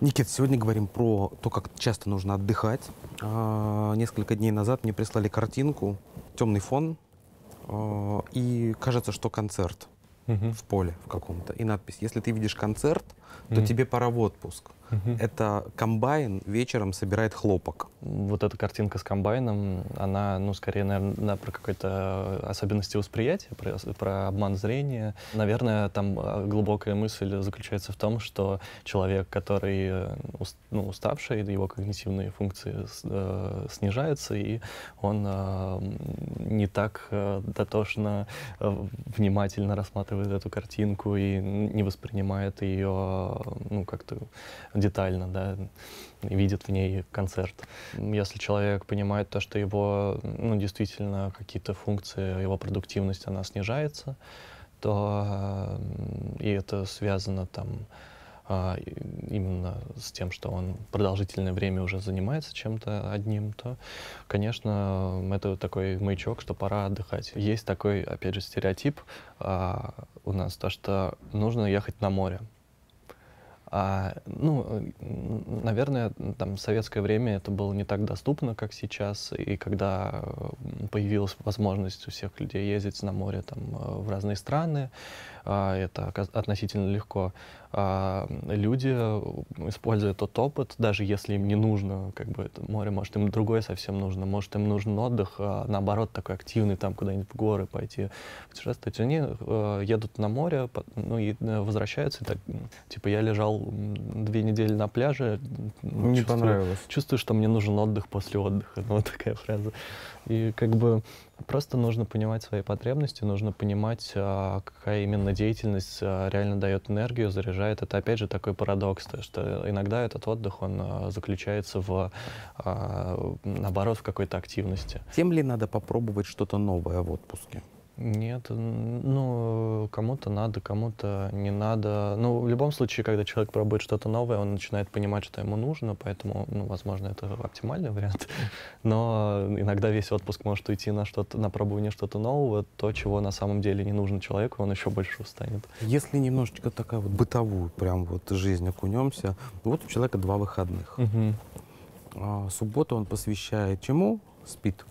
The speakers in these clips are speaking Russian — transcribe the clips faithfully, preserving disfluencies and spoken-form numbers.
Никит, сегодня говорим про то, как часто нужно отдыхать. Несколько дней назад мне прислали картинку, темный фон, и кажется, что концерт угу. в поле в каком-то. И надпись: если ты видишь концерт, то угу. тебе пора в отпуск. Угу. Это комбайн вечером собирает хлопок. Вот эта картинка с комбайном, она, ну, скорее, наверное, про какие-то особенности восприятия, про, про обман зрения. Наверное, там глубокая мысль заключается в том, что человек, который ну, уставший, его когнитивные функции э, снижаются, и он э, не так э, дотошно, э, внимательно рассматривает эту картинку и не воспринимает ее, ну, как-то детально, да, видит в ней концерт. Если человек понимает то, что его, ну, действительно какие-то функции, его продуктивность, она снижается, то и это связано там именно с тем, что он продолжительное время уже занимается чем-то одним, то, конечно, это такой маячок, что пора отдыхать. Есть такой, опять же, стереотип у нас, то, что нужно ехать на море. А, ну, наверное, там, в советское время это было не так доступно, как сейчас, и когда появилась возможность у всех людей ездить на море там, в разные страны, это относительно легко. Люди используют этот опыт, даже если им не нужно, как бы, это море, может, им другое совсем нужно, может, им нужен отдых, наоборот, такой активный, там, куда-нибудь в горы пойти путешествовать. Они едут на море, ну, и возвращаются, и так, типа, я лежал две недели на пляже, не чувствую, понравилось. Чувствую, что мне нужен отдых после отдыха, ну, вот такая фраза. И, как бы, просто нужно понимать свои потребности, нужно понимать, какая именно деятельность реально дает энергию, заряжает. Это, опять же, такой парадокс, что иногда этот отдых, он заключается в, наоборот, в какой-то активности. Тем ли надо попробовать что-то новое в отпуске? Нет, ну, кому-то надо, кому-то не надо. Ну, в любом случае, когда человек пробует что-то новое, он начинает понимать, что ему нужно, поэтому, ну, возможно, это оптимальный вариант. Но иногда весь отпуск может уйти на что-то, на пробование что-то нового, то, чего на самом деле не нужно человеку, он еще больше устанет. Если немножечко такая вот бытовую прям вот жизнь окунемся, вот у человека два выходных. Угу. А, субботу он посвящает чему? Спит,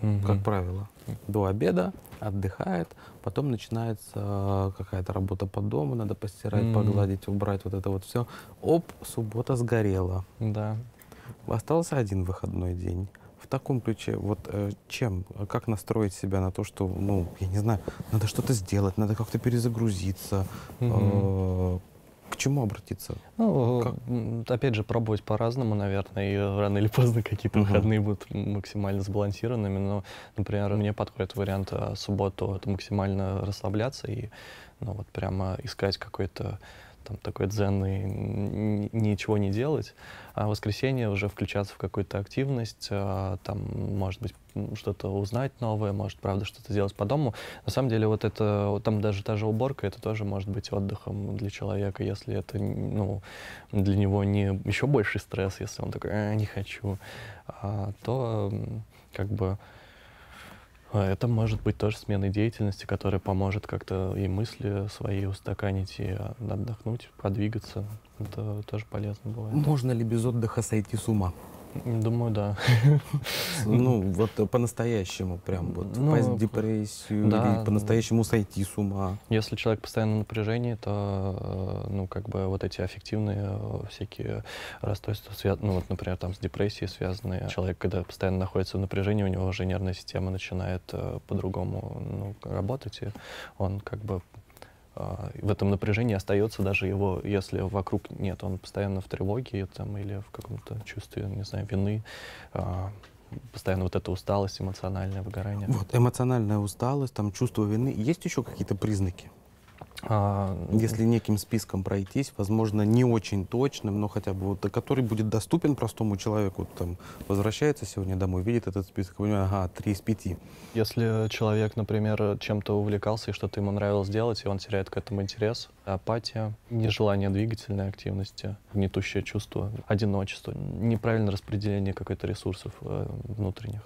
угу. как правило. До обеда отдыхает, потом начинается какая-то работа по дому, надо постирать, mm-hmm. погладить, убрать, вот это вот все. Оп, суббота сгорела. Да. Остался один выходной день. В таком ключе, вот чем, как настроить себя на то, что, ну, я не знаю, надо что-то сделать, надо как-то перезагрузиться, mm-hmm. к чему обратиться? Ну, как? Опять же, пробовать по-разному, наверное, и рано или поздно какие-то uh-huh. выходные будут максимально сбалансированными. Но, например, мне подходит вариант субботу это максимально расслабляться и, ну, вот прямо искать какой-то там такой дзен и ничего не делать, а в воскресенье уже включаться в какую-то активность, а, там, может быть, что-то узнать новое, может, правда, что-то сделать по дому. На самом деле, вот это, вот там даже та же уборка, это тоже может быть отдыхом для человека, если это, ну, для него не еще больший стресс, если он такой, э, не хочу, а, то, как бы, это может быть тоже смена деятельности, которая поможет как-то и мысли свои устаканить, и отдохнуть, подвигаться. Это тоже полезно бывает. Можно ли без отдыха сойти с ума? Думаю, да. Ну, вот по-настоящему прям вот ну, попасть в депрессию, да, или по-настоящему сойти с ума. Если человек постоянно в напряжении, то, ну, как бы вот эти аффективные всякие расстройства, ну, вот, например, там с депрессией связаны. Человек, когда постоянно находится в напряжении, у него уже нервная система начинает по-другому, ну, работать, и он как бы в этом напряжении остается, даже его, если вокруг нет, он постоянно в тревоге там, или в каком-то чувстве, не знаю, вины, а, постоянно вот эта усталость, эмоциональное выгорание. Вот, эмоциональная усталость, там, чувство вины. Есть еще какие-то признаки? А, если неким списком пройтись, возможно, не очень точным, но хотя бы вот, который будет доступен простому человеку, там, возвращается сегодня домой, видит этот список, у него, ага, три из пяти. Если человек, например, чем-то увлекался и что-то ему нравилось делать, и он теряет к этому интерес, апатия, нежелание двигательной активности, гнетущее чувство, одиночество, неправильное распределение каких-то ресурсов э, внутренних.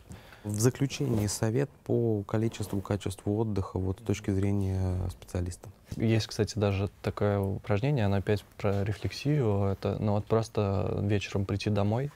В заключении совет по количеству, качеству отдыха вот, с точки зрения специалиста. Есть, кстати, даже такое упражнение, оно опять про рефлексию. Это, ну, вот просто вечером прийти домой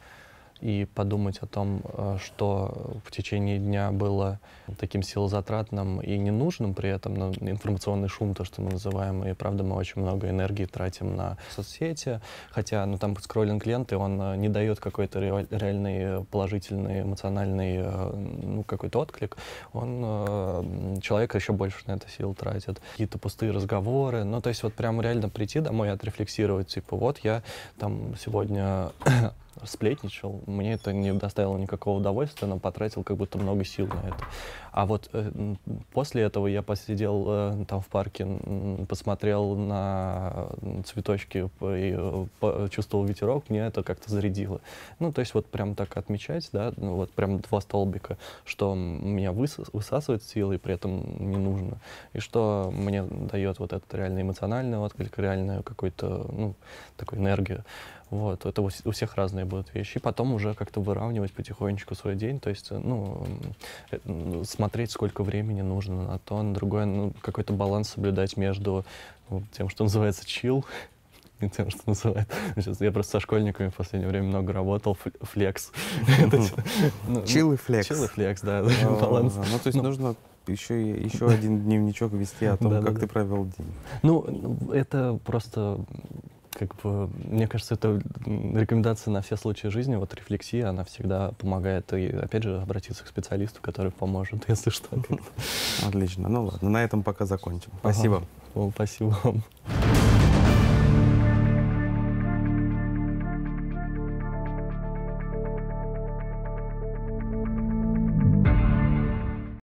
и подумать о том, что в течение дня было таким силозатратным и ненужным при этом, но информационный шум, то, что мы называем, и правда мы очень много энергии тратим на соцсети, хотя ну, там скроллинг ленты, он не дает какой-то реальный положительный эмоциональный ну, какой-то отклик, он человека еще больше на это сил тратит. Какие-то пустые разговоры, ну то есть вот прям реально прийти домой и отрефлексировать, типа вот я там сегодня сплетничал, мне это не доставило никакого удовольствия, но потратил как будто много сил на это. А вот э, после этого я посидел э, там в парке, посмотрел на цветочки и почувствовал ветерок, мне это как-то зарядило. Ну, то есть вот прям так отмечать, да, ну, вот прям два столбика, что меня высос, высасывает силы, и при этом не нужно, и что мне дает вот этот реальный эмоциональный отклик, реальную какую-то, ну, такую энергию. Вот, это у всех разные будут вещи. И потом уже как-то выравнивать потихонечку свой день, то есть, ну, смотреть, сколько времени нужно на то, на другое, ну, какой-то баланс соблюдать между тем, что называется чил, и тем, что называют. Сейчас я просто со школьниками в последнее время много работал, флекс. Чил и флекс. Чил и флекс, да, баланс. Ну, то есть нужно еще, еще один дневничок вести о том, как ты провел день. Ну, это просто... Как бы, мне кажется, это рекомендация на все случаи жизни. Вот рефлексия, она всегда помогает. И, опять же, обратиться к специалисту, который поможет, если что. Отлично. Ну ладно, на этом пока закончим. Спасибо. Спасибо вам.